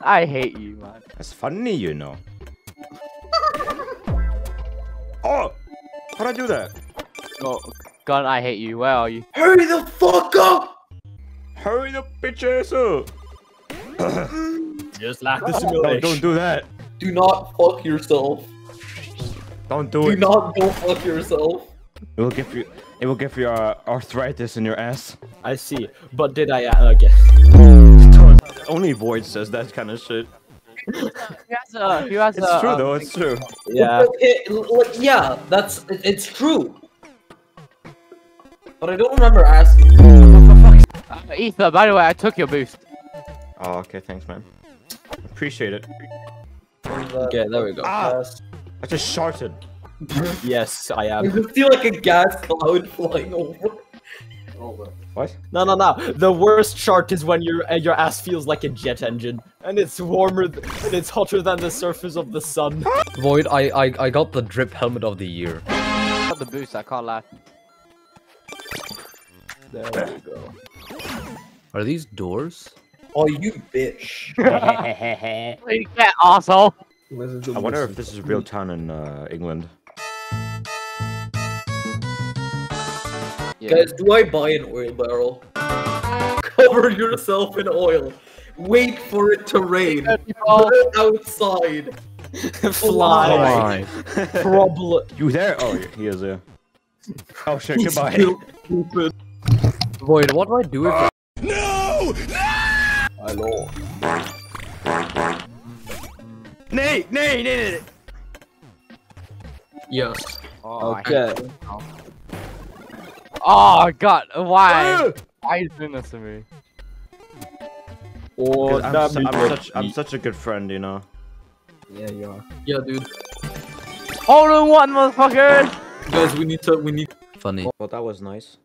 I hate you, man. That's funny, you know. Oh! How'd I do that? Oh, God, I hate you. Where are you? Hurry the fuck up! Hurry the bitch ass up! Just like the simulation. Don't do that. Do not fuck yourself. Don't do it. Do not go fuck yourself. It will give you. It will give you arthritis in your ass. I see, but did I? Okay. Only Void says that kind of shit. It's true though. It's true. Yeah. Yeah. That's. It's true. But I don't remember asking. Ether, by the way, I took your boost. Oh, okay. Thanks, man. Appreciate it. Okay, there we go. Ah, I just sharted. Yes, I am. You feel like a gas cloud flying over. What? No, no, no. The worst shart is when your ass feels like a jet engine, and it's warmer, and it's hotter than the surface of the sun. Void, I got the drip helmet of the year. I got the boost. I can't lie. There we go. Are these doors? Oh, you bitch. You fat asshole. I wonder if this is a real town in England. Yeah. Guys, do I buy an oil barrel? Cover yourself in oil. Wait for it to rain. Go outside. Fly. Problem. You there? Oh, he is there. Oh shit, goodbye. Stupid. Void, what do I do if I— No! No! Hello. Nay, nay, nay. Yes. Oh, okay. Oh God, why? Why is doing this to me? Oh, I'm such a good friend, you know. Yeah, you are. Yeah, dude. All in one, motherfuckers. Guys, we need to. Funny. Well, that was nice.